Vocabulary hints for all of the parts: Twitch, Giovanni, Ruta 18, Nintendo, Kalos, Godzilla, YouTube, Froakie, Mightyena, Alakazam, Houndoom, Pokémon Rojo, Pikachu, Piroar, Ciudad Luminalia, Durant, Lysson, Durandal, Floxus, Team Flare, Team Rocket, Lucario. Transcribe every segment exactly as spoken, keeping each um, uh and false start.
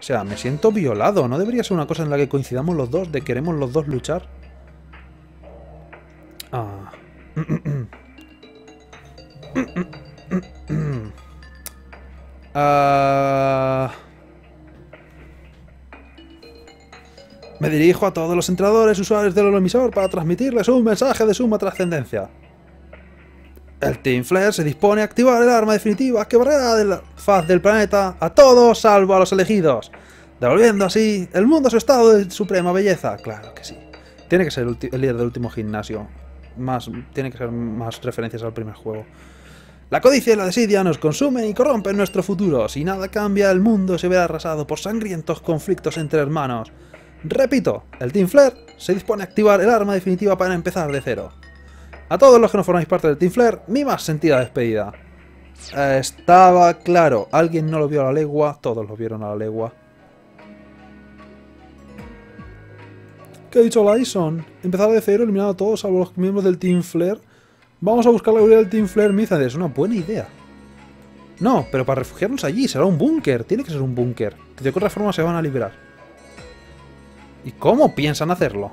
O sea, me siento violado. ¿No debería ser una cosa en la que coincidamos los dos? ¿De queremos los dos luchar? Ah. Ah. Me dirijo a todos los entrenadores usuarios del emisor para transmitirles un mensaje de suma trascendencia. El Team Flare se dispone a activar el arma definitiva que barrerá de la faz del planeta a todos salvo a los elegidos, devolviendo así el mundo a su estado de suprema belleza. Claro que sí. Tiene que ser el, el líder del último gimnasio. Más, tiene que ser más referencias al primer juego. La codicia y la desidia nos consumen y corrompen nuestro futuro. Si nada cambia, el mundo se verá arrasado por sangrientos conflictos entre hermanos. Repito, el Team Flare se dispone a activar el arma definitiva para empezar de cero. A todos los que no formáis parte del Team Flare, mi más sentida despedida. Eh, estaba claro, alguien no lo vio a la legua, todos lo vieron a la legua. ¿Qué ha dicho Lysson? Empezar de cero, eliminado a todos salvo los miembros del Team Flare. Vamos a buscar la gloria del Team Flare, Miza, es una buena idea. No, pero para refugiarnos allí, será un búnker, tiene que ser un búnker. Que de otra forma se van a liberar. ¿Y cómo piensan hacerlo?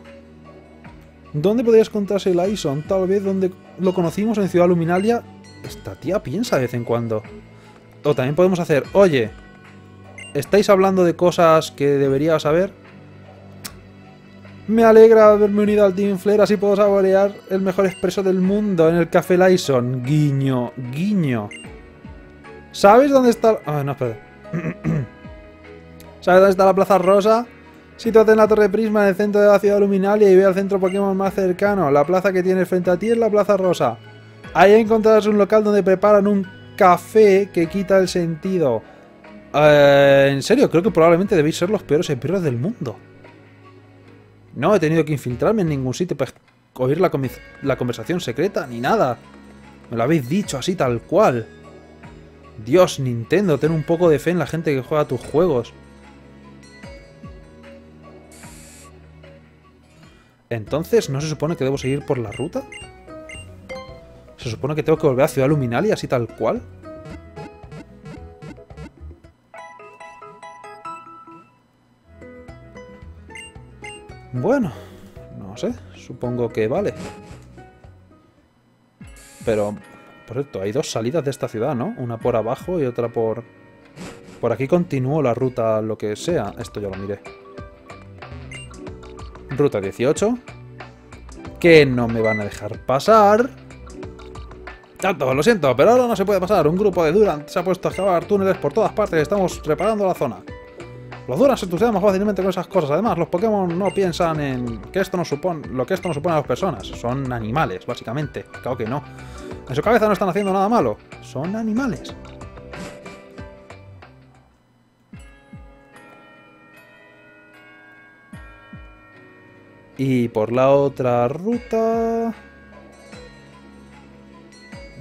¿Dónde podrías contarse Lysson? Tal vez donde lo conocimos en Ciudad Luminalia. Esta tía piensa de vez en cuando. O también podemos hacer, oye, ¿estáis hablando de cosas que debería saber? Me alegra haberme unido al Team Flare, así puedo saborear el mejor expreso del mundo en el Café Lysson. Guiño, guiño. ¿Sabes dónde está...? Ah, no, espera. ¿Sabes dónde está la Plaza Rosa? Sitúate en la Torre Prisma, en el centro de la Ciudad Luminalia y ve al centro Pokémon más cercano. La plaza que tienes frente a ti es la Plaza Rosa. Ahí encontrarás un local donde preparan un café que quita el sentido. Eh, en serio, creo que probablemente debéis ser los peores empirros del mundo. No he tenido que infiltrarme en ningún sitio para oír la, la conversación secreta ni nada. Me lo habéis dicho así tal cual. Dios, Nintendo, ten un poco de fe en la gente que juega tus juegos. Entonces, ¿no se supone que debo seguir por la ruta? ¿Se supone que tengo que volver a Ciudad Luminalia así tal cual? Bueno, no sé, supongo que vale. Pero, por cierto, hay dos salidas de esta ciudad, ¿no? Una por abajo y otra por... Por aquí continúo la ruta, lo que sea. Esto ya lo miré. Ruta dieciocho. Que no me van a dejar pasar. Tanto, lo siento, pero ahora no se puede pasar. Un grupo de Durant se ha puesto a excavar túneles por todas partes y estamos reparando la zona. Los Durant se entusiasman más fácilmente con esas cosas. Además, los Pokémon no piensan en que esto nos supone, lo que esto nos supone a las personas. Son animales, básicamente. Claro que no. En su cabeza no están haciendo nada malo. Son animales. Y por la otra ruta...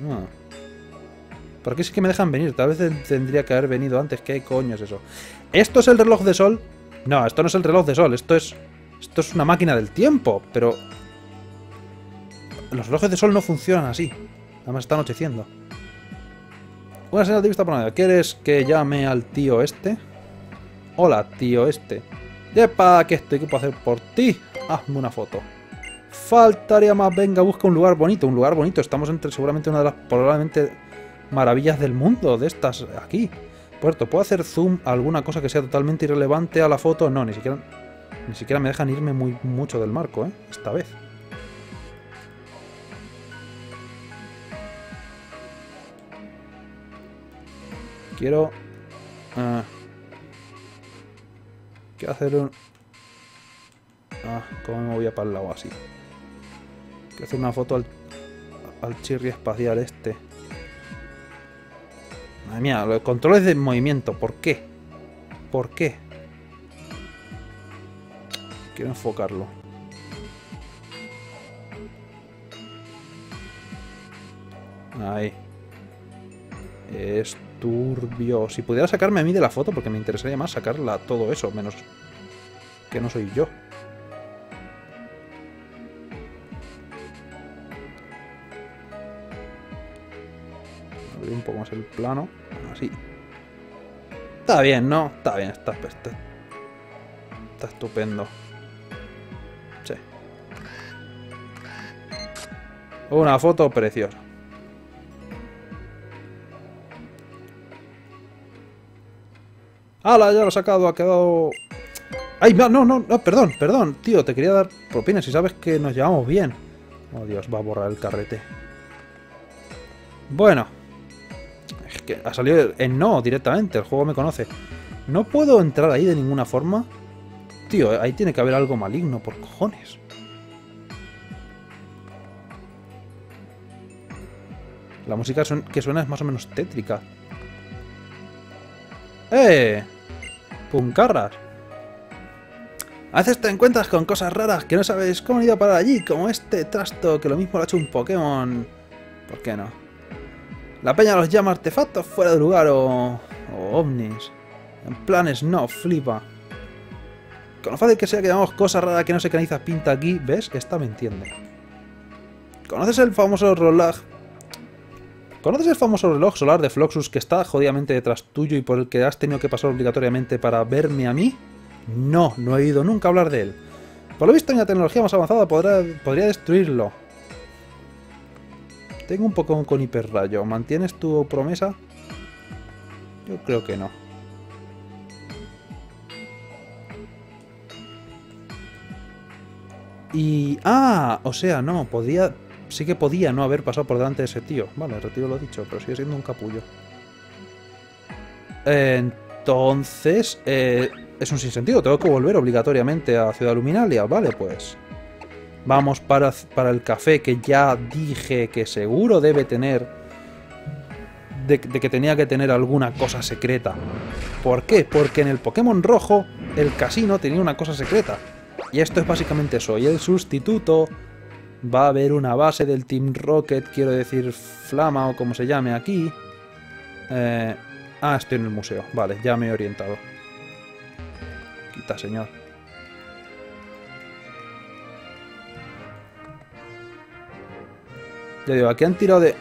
No. ¿Por qué sí que me dejan venir? Tal vez tendría que haber venido antes. ¿Qué coño es eso? ¿Esto es el reloj de sol? No, esto no es el reloj de sol. Esto es... Esto es una máquina del tiempo. Pero... Los relojes de sol no funcionan así. Además está anocheciendo. Una señal de vista por nada. ¿Quieres que llame al tío este? Hola, tío este. Yepa, ¿qué estoy? ¿Qué puedo hacer por ti? Hazme una foto. Faltaría más. Venga, busca un lugar bonito. Un lugar bonito. Estamos entre seguramente una de las probablemente maravillas del mundo. De estas aquí. Puerto, ¿puedo hacer zoom a alguna cosa que sea totalmente irrelevante a la foto? No, ni siquiera ni siquiera me dejan irme muy mucho del marco, ¿eh? Esta vez. Quiero... Uh, quiero hacer un... Ah, cómo me movía para el lado así. Hay que hacer una foto al, al chirri espacial este. Madre mía, los controles de movimiento. ¿Por qué? ¿Por qué? Quiero enfocarlo. Ahí. Es turbio. Si pudiera sacarme a mí de la foto, porque me interesaría más sacarla todo eso, menos que no soy yo. Un poco más el plano, así. Está bien, ¿no? Está bien, está, está, está estupendo. Sí. Una foto preciosa. ¡Hala! Ya lo he sacado, ha quedado... ¡Ay! No, no, no, perdón, perdón, tío, te quería dar propinas si sabes que nos llevamos bien. Oh, Dios, va a borrar el carrete. Bueno. Es que ha salido en no directamente, el juego me conoce. No puedo entrar ahí de ninguna forma. Tío, ahí tiene que haber algo maligno, por cojones. La música que suena es más o menos tétrica. ¡Eh! ¡Puncarras! A veces te encuentras con cosas raras que no sabes cómo han ido a parar allí, como este trasto que lo mismo lo ha hecho un Pokémon. ¿Por qué no? La peña los llama artefactos fuera de lugar o... o ovnis. En planes no, flipa. Con lo fácil que sea que llamamos cosas raras que no sé qué narices pinta aquí, ¿ves? Está mintiendo. ¿Conoces el famoso reloj? ¿Conoces el famoso reloj solar de Floxus que está jodidamente detrás tuyo y por el que has tenido que pasar obligatoriamente para verme a mí? No, no he oído nunca hablar de él. Por lo visto, en la tecnología más avanzada podrá, podría destruirlo. Tengo un Pokémon con hiperrayo. ¿Mantienes tu promesa? Yo creo que no. Y... ¡ah! O sea, no, podía... sí que podía no haber pasado por delante de ese tío. Vale, retiro lo dicho, pero sigue siendo un capullo. Entonces... Eh, es un sinsentido, tengo que volver obligatoriamente a Ciudad Luminalia. Vale, pues... Vamos para, para el café que ya dije que seguro debe tener... De, de que tenía que tener alguna cosa secreta. ¿Por qué? Porque en el Pokémon Rojo el casino tenía una cosa secreta. Y esto es básicamente eso. Y el sustituto... Va a haber una base del Team Rocket, quiero decir Flama o como se llame aquí. Eh, ah, estoy en el museo. Vale, ya me he orientado. Quita, señor. Ya digo, aquí han tirado de...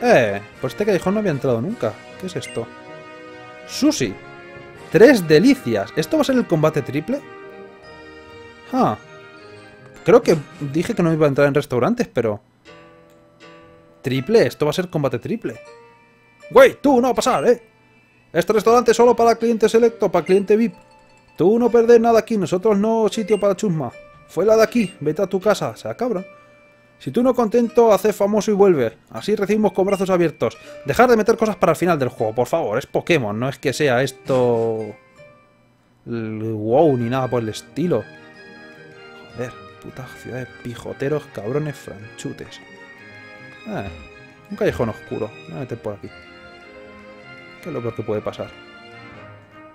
Eh, pues este callejón no había entrado nunca. ¿Qué es esto? ¡Sushi! ¡Tres delicias! ¿Esto va a ser el combate triple? Ah. Creo que dije que no iba a entrar en restaurantes, pero... Triple, esto va a ser combate triple. Güey, tú no va a pasar, ¿eh? Este restaurante es solo para cliente selecto, para cliente V I P. Tú no perdés nada aquí, nosotros no sitio para chusma. Fue la de aquí, vete a tu casa, sea cabrón. Si tú no contento, haces famoso y vuelve. Así recibimos con brazos abiertos. Dejar de meter cosas para el final del juego, por favor, es Pokémon, no es que sea esto... Wow, ni nada por el estilo. Joder. Puta ciudad de pijoteros, cabrones, franchutes. Ah, un callejón oscuro. Voy a meter por aquí. ¿Qué es lo peor que puede pasar?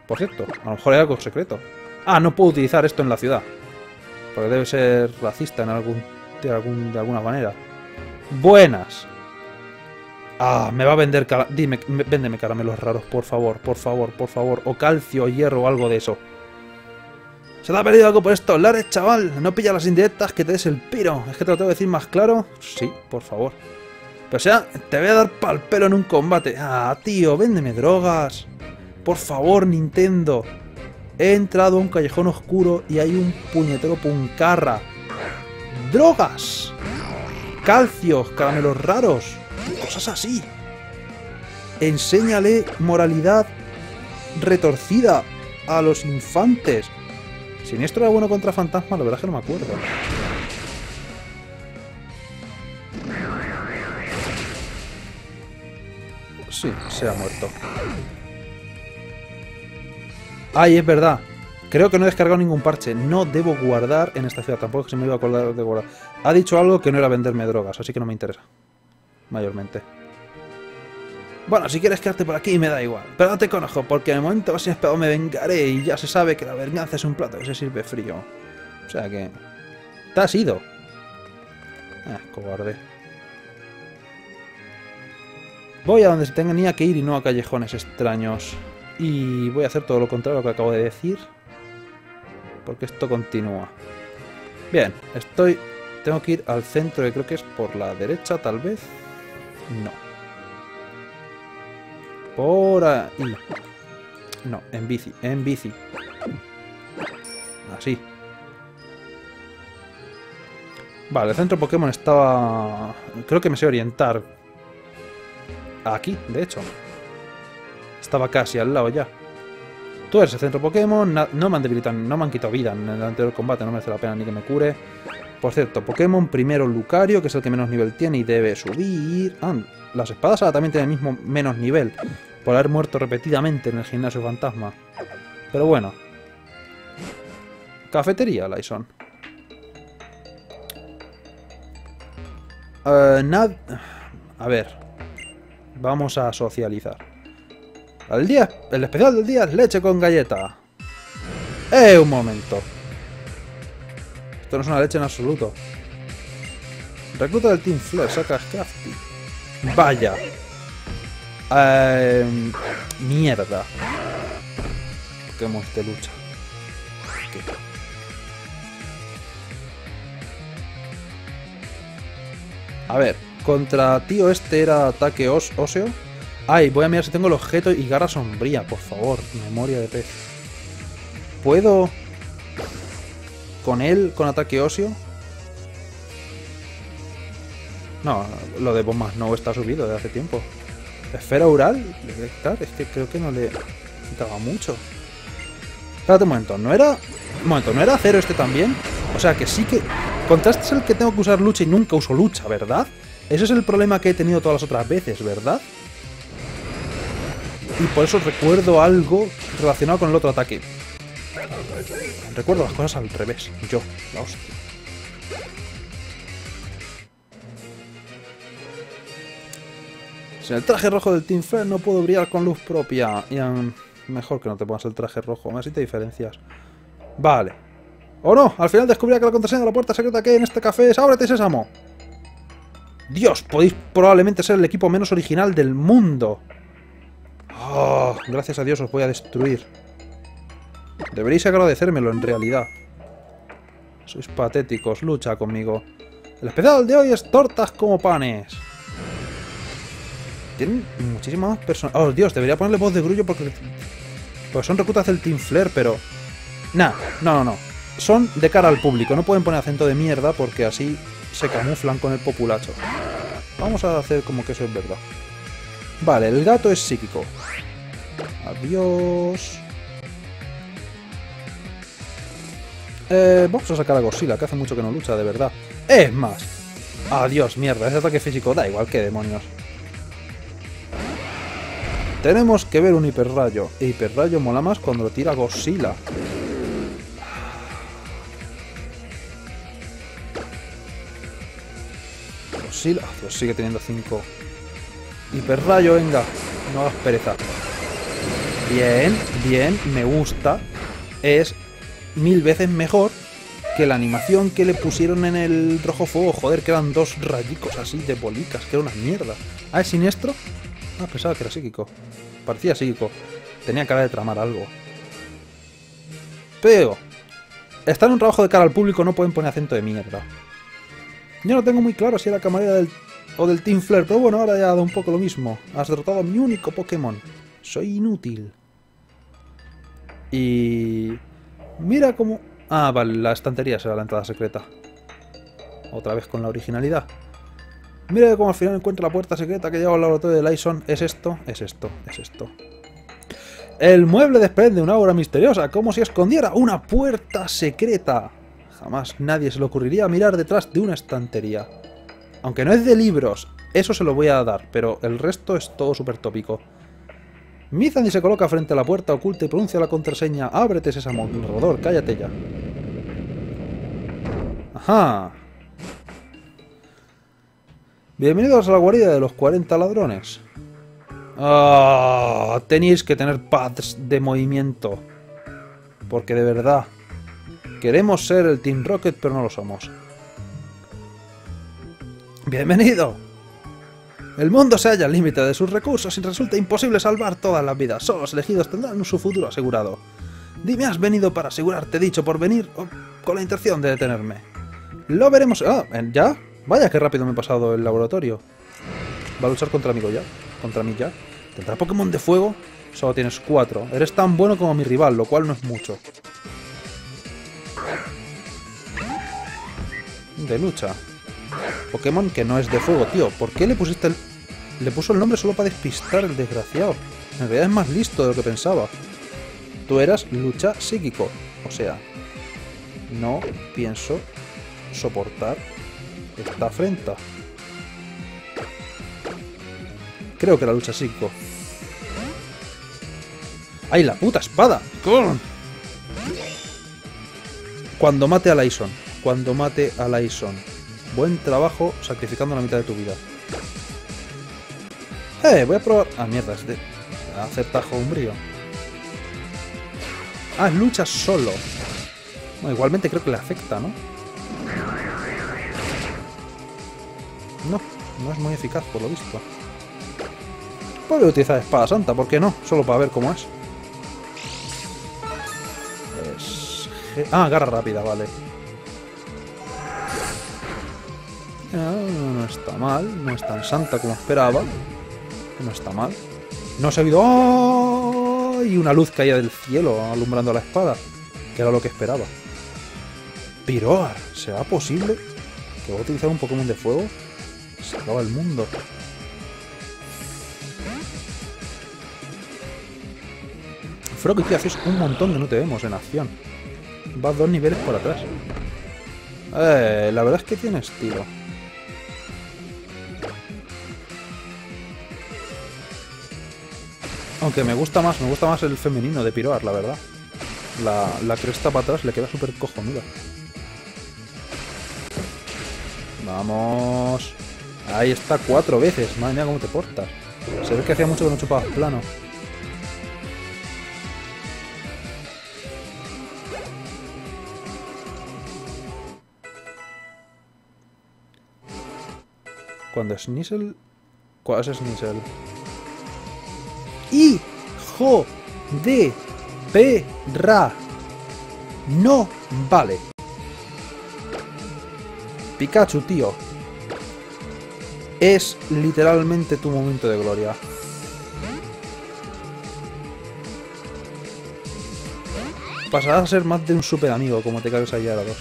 Por cierto, a lo mejor hay algo secreto. Ah, no puedo utilizar esto en la ciudad. Porque debe ser racista en algún, de, algún, de alguna manera. Buenas. Ah, me va a vender... Cara... Dime, me, véndeme caramelos raros, por favor, por favor, por favor. O calcio, o hierro, o algo de eso. Se te ha perdido algo por estos lares, chaval. No pillas las indirectas que te des el piro. ¿Es que te lo tengo que decir más claro? Sí, por favor. Pero o sea, te voy a dar pal pelo en un combate. Ah, tío, véndeme drogas. Por favor, Nintendo. He entrado a un callejón oscuro y hay un puñetero puncarra. ¡Drogas! Calcios, caramelos raros. Cosas así. Enséñale moralidad retorcida a los infantes. Siniestro era bueno contra fantasma, la verdad es que no me acuerdo. Sí, se ha muerto. Ay, es verdad. Creo que no he descargado ningún parche. No debo guardar en esta ciudad. Tampoco se me iba a acordar de guardar. Ha dicho algo que no era venderme drogas, así que no me interesa. Mayormente. Bueno, si quieres quedarte por aquí me da igual, pero no te conozco, porque en el momento más inesperado me vengaré y ya se sabe que la venganza es un plato que se sirve frío. O sea que... ¡Te has ido! Ah, cobarde. Voy a donde se tenía que ir y no a callejones extraños. Y voy a hacer todo lo contrario a lo que acabo de decir. Porque esto continúa. Bien, estoy... Tengo que ir al centro, que creo que es por la derecha, tal vez. No. Por ahí. No, en bici, en bici. Así. Vale, el centro Pokémon estaba... Creo que me sé orientar. Aquí, de hecho. Estaba casi al lado ya. Tú eres el centro Pokémon. No me han debilitado, no me han quitado vida en el anterior combate. No merece la pena ni que me cure. Por cierto, Pokémon primero Lucario, que es el que menos nivel tiene y debe subir. Ah, las espadas ahora también tienen el mismo menos nivel. Por haber muerto repetidamente en el gimnasio fantasma. Pero bueno. Cafetería, Lysson. Uh, nad... A ver. Vamos a socializar. El día, el especial del día es leche con galleta. ¡Eh, un momento! Esto no es una leche en absoluto. Recluta del Team Flare, saca Crafty. Vaya. Eh, mierda. Pokémon de lucha. ¿Qué? A ver, contra tío este era ataque os óseo. Ay, voy a mirar si tengo el objeto y garra sombría, por favor. Memoria de pez. ¿Puedo con él, con ataque óseo? No, lo de bombas no está subido desde hace tiempo. Esfera oral, es que creo que no le quitaba mucho. Espérate un momento, ¿no era...? Un momento, ¿no era cero este también? O sea que sí que... Contra este es el que tengo que usar lucha y nunca uso lucha, ¿verdad? Ese es el problema que he tenido todas las otras veces, ¿verdad? Y por eso recuerdo algo relacionado con el otro ataque. Recuerdo las cosas al revés. Yo, la hostia. Sin el traje rojo del Team Flare no puedo brillar con luz propia. Y, um, mejor que no te pongas el traje rojo, así te diferencias. Vale. ¡Oh no! Al final descubría que la contraseña de la puerta secreta que hay en este café es ¡ábrete, sésamo! ¡Dios! Podéis probablemente ser el equipo menos original del mundo. Oh, gracias a Dios os voy a destruir. Deberéis agradecérmelo en realidad. Sois patéticos, lucha conmigo. El especial de hoy es tortas como panes. Tienen muchísimas más personas... ¡Oh, Dios! Debería ponerle voz de grullo porque... Pues son reclutas del Team Flare, pero... Nah, no, no, no. Son de cara al público, no pueden poner acento de mierda porque así se camuflan con el populacho. Vamos a hacer como que eso es verdad. Vale, el gato es psíquico. Adiós. Eh, vamos a sacar a Godzilla, que hace mucho que no lucha, de verdad. Es más. Adiós, mierda, ese ataque físico da igual, qué demonios. Tenemos que ver un hiperrayo. E hiperrayo mola más cuando lo tira Godzilla. Godzilla, oh, Dios, sigue teniendo cinco. Hiperrayo, venga. No hagas pereza. Bien, bien, me gusta. Es mil veces mejor que la animación que le pusieron en el Rojo Fuego. Joder, que eran dos rayicos así de bolicas, que era una mierda. Ah, ¿es siniestro? Ah, pensaba que era psíquico. Parecía psíquico. Tenía cara de tramar algo. Pero está en un trabajo de cara al público, no pueden poner acento de mierda. Yo no tengo muy claro si era camarera del, o del Team Flare, pero bueno, ahora ya ha dado un poco lo mismo. Has derrotado a mi único Pokémon. Soy inútil. Y... Mira cómo... Ah, vale, la estantería será la entrada secreta. Otra vez con la originalidad. Mira cómo al final encuentro la puerta secreta que lleva al laboratorio de Lysson. Es esto, es esto, es esto. El mueble desprende una aura misteriosa, como si escondiera una puerta secreta. Jamás nadie se le ocurriría mirar detrás de una estantería. Aunque no es de libros, eso se lo voy a dar, pero el resto es todo súper tópico. Mizani se coloca frente a la puerta oculta y pronuncia la contraseña. Ábrete, sésamo, rodor, cállate ya. Ajá. Bienvenidos a la guarida de los cuarenta ladrones. Ah, tenéis que tener pads de movimiento. Porque de verdad... Queremos ser el Team Rocket, pero no lo somos. ¡Bienvenido! El mundo se halla al límite de sus recursos y resulta imposible salvar todas las vidas. Solo los elegidos tendrán su futuro asegurado. Dime, ¿has venido para asegurarte dicho porvenir o con la intención de detenerme? Lo veremos... Ah, ¿ya? Vaya, qué rápido me he pasado el laboratorio. Va a luchar contra mí ya. Contra mí ya. ¿Tendrá Pokémon de fuego? Solo tienes cuatro. Eres tan bueno como mi rival, lo cual no es mucho. De lucha. Pokémon que no es de fuego, tío. ¿Por qué le pusiste el...? Le puso el nombre solo para despistar el desgraciado. En realidad es más listo de lo que pensaba. Tú eras lucha psíquico. O sea, no pienso soportar esta afrenta. Creo que era lucha psíquico. ¡Ay, la puta espada! ¡Con! Cuando mate a Lysson. Cuando mate a Lysson. Buen trabajo sacrificando la mitad de tu vida. ¡Eh! Voy a probar... Ah, mierda, es de... Hacer tajo umbrío. Ah, lucha solo. Bueno, igualmente creo que le afecta, ¿no? No, no es muy eficaz por lo visto. Podría utilizar espada santa, ¿por qué no? Solo para ver cómo es. es... Ah, garra rápida, vale. Ah, no está mal, no es tan santa como esperaba. No está mal. No se ha oído... ¡Oh! Y una luz caía del cielo alumbrando la espada, que era lo que esperaba. Piroar, ¿será posible que voy a utilizar un Pokémon de fuego? Se acaba el mundo. Froakie, tío, haces un montón que no te vemos en acción. Vas dos niveles por atrás. Eh, la verdad es que tiene estilo. Aunque me gusta más, me gusta más el femenino de Piroar, la verdad. La, la cresta para atrás le queda súper cojonuda. Vamos. Ahí está, cuatro veces. Madre mía, cómo te portas. Se ve que hacía mucho que no chupabas plano. Cuando es Sneasel... ¿Cuál es Sneasel? ¡Hijo de perra! No vale. Pikachu, tío. Es literalmente tu momento de gloria. Pasarás a ser más de un super amigo como te cargues a Yara dos.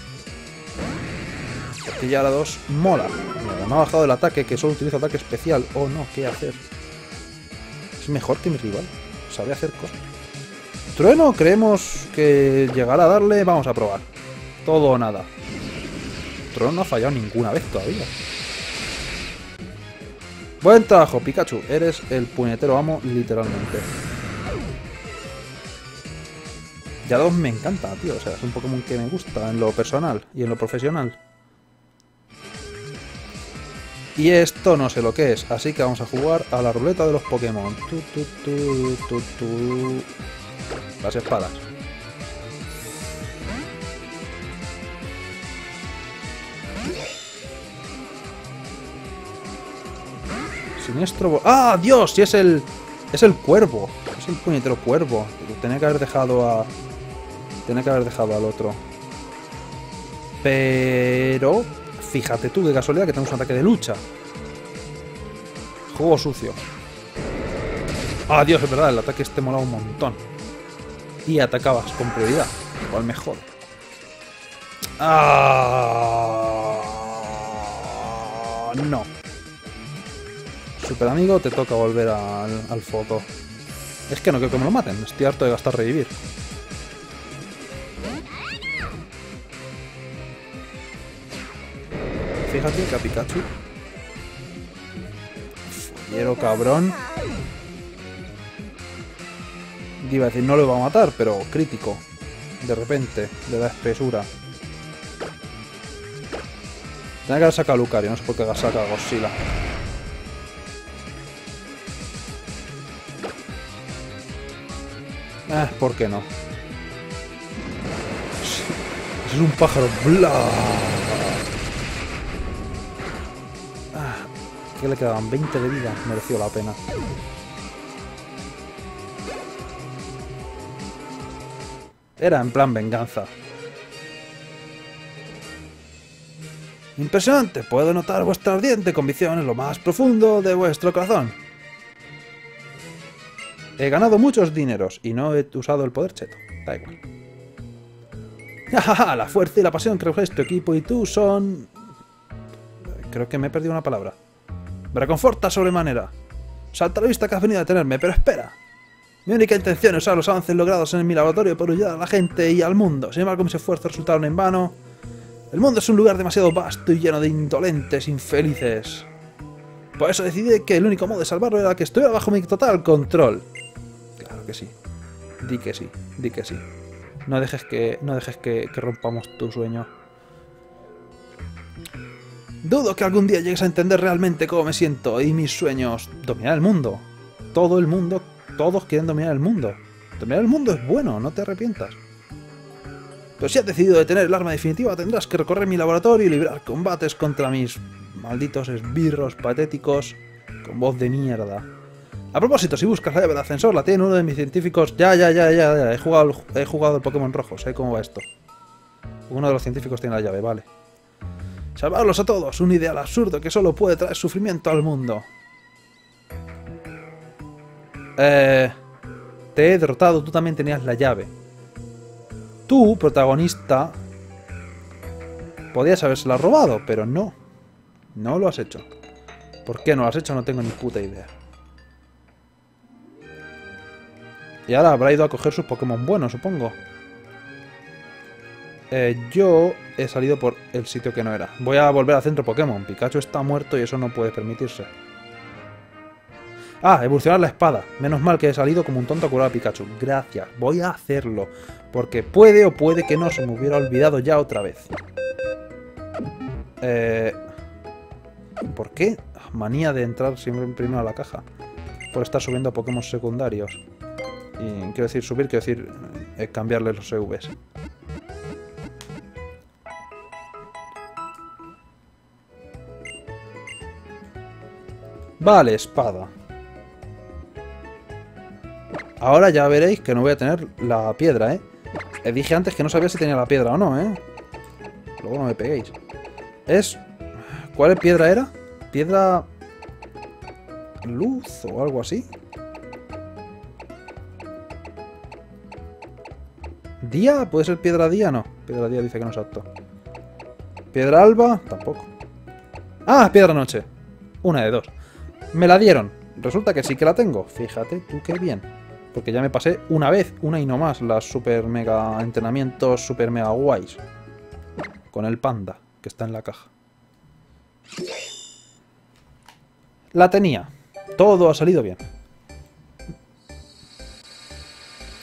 Porque Yara dos mola. Mira, me ha bajado el ataque, que solo utiliza ataque especial. Oh no, ¿qué hacer? Es mejor que mi rival. Sabe hacer cosas. Trueno, creemos que llegará a darle. Vamos a probar. Todo o nada. Trueno no ha fallado ninguna vez todavía. Buen trabajo, Pikachu. Eres el puñetero amo, literalmente. Yara dos me encanta, tío. O sea, es un Pokémon que me gusta en lo personal y en lo profesional. Y esto no sé lo que es, así que vamos a jugar a la ruleta de los Pokémon. Tu, tu, tu, tu, tu. Las espadas. Siniestro... ¡Ah, Dios! Sí, es el... Es el cuervo. Es el puñetero cuervo. Tenía que haber dejado a... Tenía que haber dejado al otro. Pero... Fíjate tú, de casualidad, que tenemos un ataque de lucha. Juego sucio. ¡Ah, Dios! Es verdad, el ataque este molaba un montón. Y atacabas con prioridad. Igual mejor. ¡Ah! No. Super amigo, te toca volver al, al foco. Es que no creo que me lo maten. Estoy harto de gastar revivir. Fíjate que a Pikachu. Follero cabrón. Iba a decir, no lo va a matar, pero crítico. De repente, le da espesura. Tenía que haber sacado a Lucario, no sé por qué haber sacado a Godzilla. Ah, ¿por qué no? Es un pájaro blanco. Que le quedaban veinte de vida, mereció la pena. Era en plan venganza. Impresionante, puedo notar vuestra ardiente convicción en lo más profundo de vuestro corazón. He ganado muchos dineros y no he usado el poder cheto. Da igual. ¡Ja! La fuerza y la pasión que tu equipo y tú son... Creo que me he perdido una palabra. Me reconforta sobremanera. Salta a la vista que has venido a detenerme, pero espera. Mi única intención es usar los avances logrados en mi laboratorio para ayudar a la gente y al mundo. Sin embargo, mis esfuerzos resultaron en vano. El mundo es un lugar demasiado vasto y lleno de indolentes infelices. Por eso decidí que el único modo de salvarlo era que estuviera bajo mi total control. Claro que sí. Di que sí, di que sí. No dejes que, no dejes que, que rompamos tu sueño. Dudo que algún día llegues a entender realmente cómo me siento y mis sueños. Dominar el mundo. Todo el mundo, todos quieren dominar el mundo. Dominar el mundo es bueno, no te arrepientas. Pero si has decidido detener el arma definitiva, tendrás que recorrer mi laboratorio y librar combates contra mis malditos esbirros patéticos con voz de mierda. A propósito, si buscas la llave del ascensor, la tiene uno de mis científicos... Ya, ya, ya, ya, ya, he jugado, he jugado el Pokémon Rojo, sé cómo va esto. Uno de los científicos tiene la llave, vale. Salvarlos a todos, un ideal absurdo que solo puede traer sufrimiento al mundo. Eh... Te he derrotado, tú también tenías la llave. Tú, protagonista, podías habérsela robado, pero no. No lo has hecho. ¿Por qué no lo has hecho? No tengo ni puta idea. Y ahora habrá ido a coger sus Pokémon buenos, supongo. Eh, yo he salido por el sitio que no era. Voy a volver al centro Pokémon. Pikachu está muerto y eso no puede permitirse. Ah, evolucionar la espada. Menos mal que he salido como un tonto a curar a Pikachu. Gracias, voy a hacerlo. Porque puede o puede que no, se me hubiera olvidado ya otra vez. Eh... ¿Por qué? Manía de entrar siempre primero a la caja. Por estar subiendo a Pokémon secundarios. Y quiero decir subir, quiero decir eh, cambiarle los C Vs. Vale, espada. Ahora ya veréis que no voy a tener la piedra, ¿eh? Les dije antes que no sabía si tenía la piedra o no, ¿eh? Luego no me peguéis. Es... ¿Cuál piedra era? Piedra... Luz o algo así. ¿Día? ¿Puede ser piedra día? No. Piedra día dice que no es apto. ¿Piedra alba? Tampoco. ¡Ah! Piedra noche. Una de dos. Me la dieron. Resulta que sí que la tengo. Fíjate tú qué bien. Porque ya me pasé una vez, una y no más, las super mega entrenamientos super mega guays. Con el panda, que está en la caja. La tenía. Todo ha salido bien.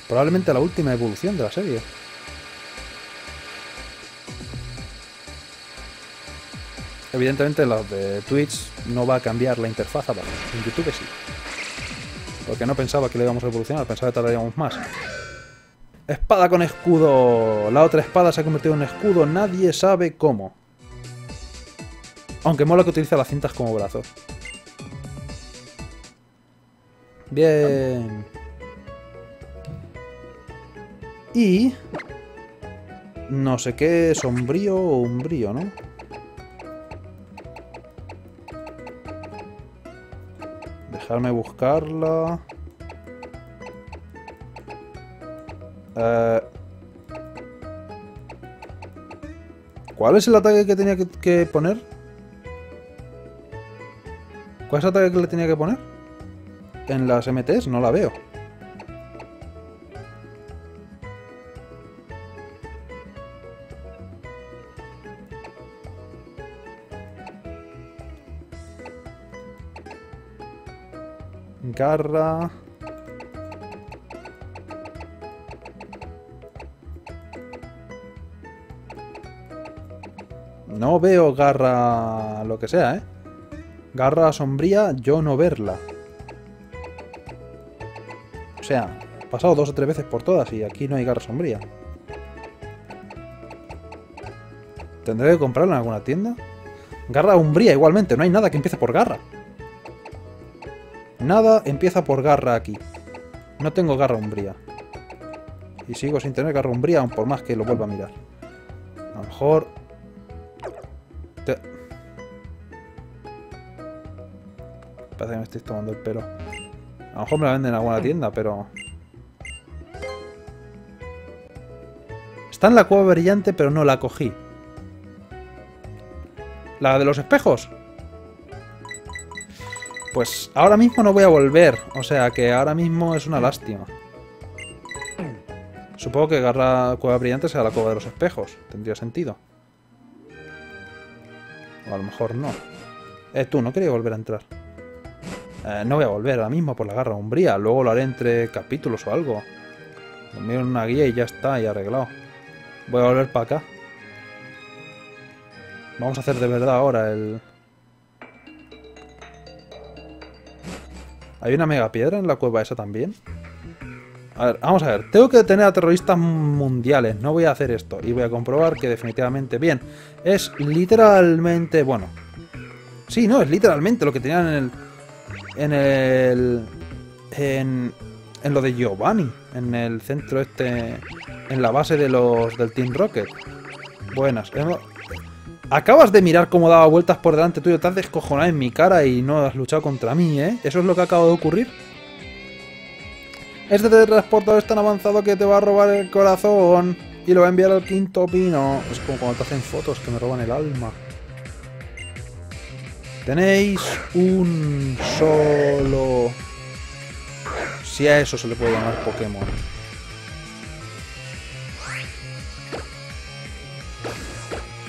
Probablemente la última evolución de la serie. Evidentemente las de Twitch no va a cambiar la interfaz abajo. En YouTube sí. Porque no pensaba que le íbamos a evolucionar, pensaba que tardaríamos más. Espada con escudo. La otra espada se ha convertido en un escudo, nadie sabe cómo. Aunque mola que utiliza las cintas como brazos. Bien. Y... No sé qué, sombrío o umbrío, ¿no? Dejarme buscarla. Eh, ¿Cuál es el ataque que tenía que, que poner? ¿Cuál es el ataque que le tenía que poner? En las M Ts no la veo. Garra. No veo garra lo que sea, ¿eh? Garra sombría, yo no verla. O sea, he pasado dos o tres veces por todas y aquí no hay garra sombría. ¿Tendré que comprarla en alguna tienda? Garra umbría igualmente, no hay nada que empiece por garra. Nada empieza por garra aquí. No tengo garra umbría. Y sigo sin tener garra umbría, aun por más que lo vuelva a mirar. A lo mejor... Te... Parece que me estoy tomando el pelo. A lo mejor me la venden en alguna tienda, pero... Está en la cueva brillante, pero no la cogí. ¿La de los espejos? Pues ahora mismo no voy a volver. O sea que ahora mismo es una lástima. Supongo que agarrar la cueva brillante sea la cueva de los espejos. Tendría sentido. O a lo mejor no. Eh, tú, no quería volver a entrar. Eh, no voy a volver ahora mismo por la garra umbría. Luego lo haré entre capítulos o algo. Me miro en una guía y ya está, y arreglado. Voy a volver para acá. Vamos a hacer de verdad ahora el... ¿Hay una mega piedra en la cueva esa también? A ver, vamos a ver. Tengo que detener a terroristas mundiales. No voy a hacer esto. Y voy a comprobar que definitivamente... Bien. Es literalmente... Bueno. Sí, no. Es literalmente lo que tenían en el... En el... En... En lo de Giovanni. En el centro este... En la base de los... Del Team Rocket. Buenas. Acabas de mirar cómo daba vueltas por delante tuyo. Te has descojonado en mi cara y no has luchado contra mí, ¿eh? ¿Eso es lo que acaba de ocurrir? Este teletransportador es tan avanzado que te va a robar el corazón y lo va a enviar al quinto pino. Es como cuando te hacen fotos que me roban el alma. Tenéis un solo... Si a eso se le puede llamar Pokémon.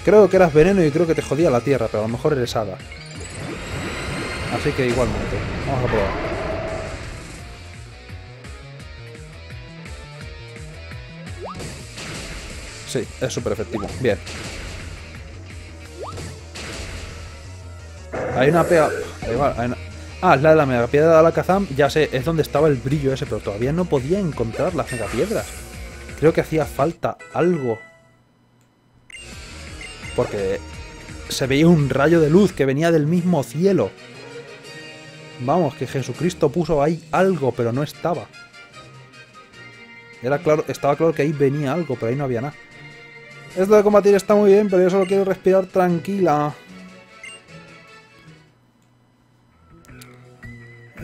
Creo que eras veneno y creo que te jodía la tierra, pero a lo mejor eres hada. Así que igualmente. Vamos a probar. Sí, es súper efectivo. Bien. Hay una pega... Hay una... Ah, es la de la megapiedra de Alakazam. Ya sé, es donde estaba el brillo ese, pero todavía no podía encontrar las megapiedras. Creo que hacía falta algo. Porque se veía un rayo de luz que venía del mismo cielo. Vamos, que Jesucristo puso ahí algo, pero no estaba. Era claro, estaba claro que ahí venía algo, pero ahí no había nada. Esto de combatir está muy bien, pero yo solo quiero respirar tranquila.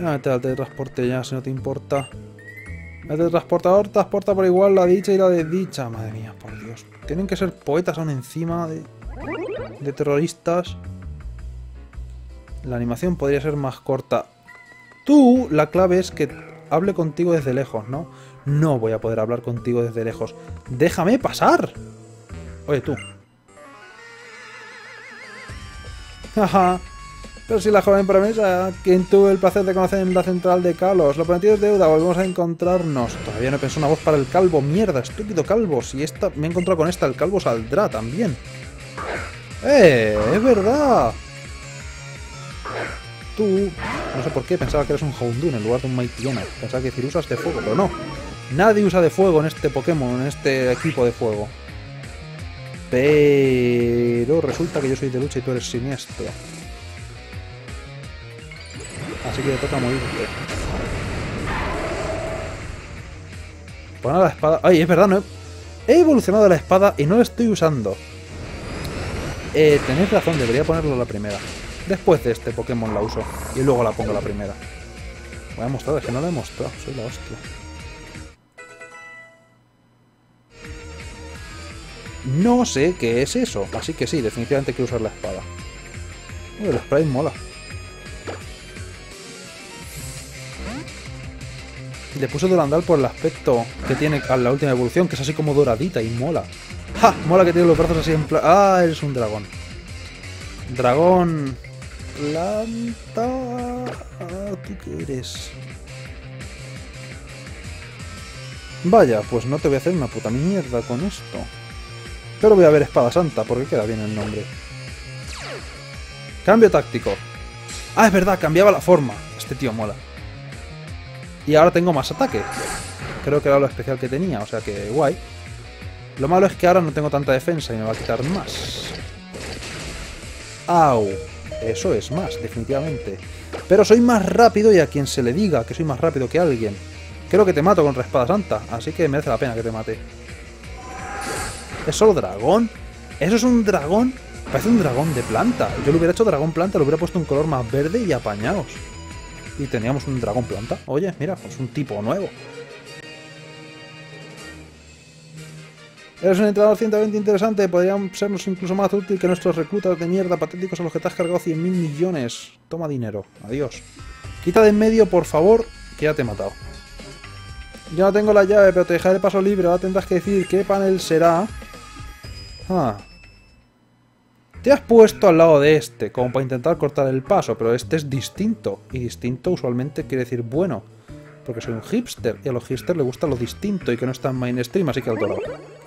Ah, te da teletransporte ya, si no te importa. El teletransportador transporta por igual la dicha y la desdicha. Madre mía, por Dios. Tienen que ser poetas aún encima de, de terroristas. La animación podría ser más corta. Tú, la clave es que hable contigo desde lejos, ¿no? No voy a poder hablar contigo desde lejos. ¡Déjame pasar! Oye, tú. Jaja. Pero si la joven promesa, quien tuve el placer de conocer en la central de Kalos. Lo prometido es deuda, volvemos a encontrarnos. Todavía no he pensado una voz para el calvo. Mierda, estúpido calvo. Si esta me he encontrado con esta, el calvo saldrá también. ¡Eh! ¡Es verdad! Tú... No sé por qué, pensaba que eres un Houndoom en lugar de un Mightyena. Pensaba que decir usas de fuego, pero no. Nadie usa de fuego en este Pokémon, en este equipo de fuego. Pero resulta que yo soy de lucha y tú eres siniestro. Así que te toca morirte. Pon a la espada... ¡Ay, es verdad! No he... he evolucionado la espada y no la estoy usando. Eh, tenéis razón, debería ponerlo la primera. Después de este Pokémon la uso. Y luego la pongo la primera. Voy a mostrar, es que no la he mostrado. Soy la hostia. No sé qué es eso. Así que sí, definitivamente quiero usar la espada. Uy, el spray mola. Le puse Durandal por el aspecto que tiene a la última evolución, que es así como doradita y mola. ¡Ja! Mola que tiene los brazos así en plan... ¡Ah! Eres un dragón. Dragón... Planta... ¿Tú qué eres? Vaya, pues no te voy a hacer una puta mierda con esto. Pero voy a ver Espada Santa, porque queda bien el nombre. Cambio táctico. Ah, es verdad, cambiaba la forma. Este tío mola. Y ahora tengo más ataque. Creo que era lo especial que tenía, o sea que guay. Lo malo es que ahora no tengo tanta defensa y me va a quitar más. Au. Eso es más, definitivamente. Pero soy más rápido y a quien se le diga que soy más rápido que alguien. Creo que te mato con la Espada Santa, así que merece la pena que te mate. ¿Es solo dragón? ¿Eso es un dragón? Parece un dragón de planta. Yo lo hubiera hecho dragón planta, lo hubiera puesto un color más verde y apañados. y teníamos un dragón planta. Oye, mira, es un tipo nuevo. Eres un entrenador ciento veinte interesante. Podrían sernos incluso más útil que nuestros reclutas de mierda patéticos a los que te has cargado cien mil millones. Toma dinero. Adiós. Quita de en medio, por favor, que ya te he matado. Yo no tengo la llave, pero te dejaré paso libre. Ahora tendrás que decir qué panel será. Ah. Te has puesto al lado de este, como para intentar cortar el paso, pero este es distinto. Y distinto usualmente quiere decir bueno. Porque soy un hipster, y a los hipsters les gusta lo distinto y que no está en mainstream, así que al lado.